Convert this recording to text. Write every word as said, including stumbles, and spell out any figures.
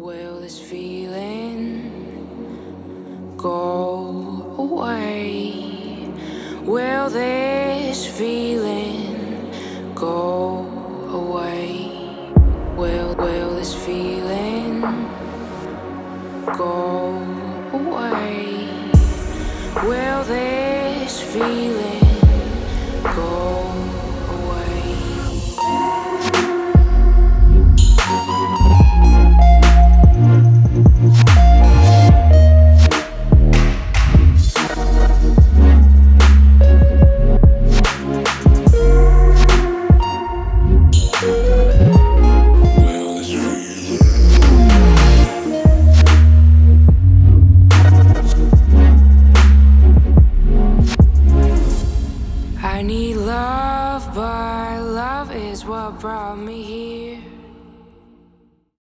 Will this feeling go away? Will this feeling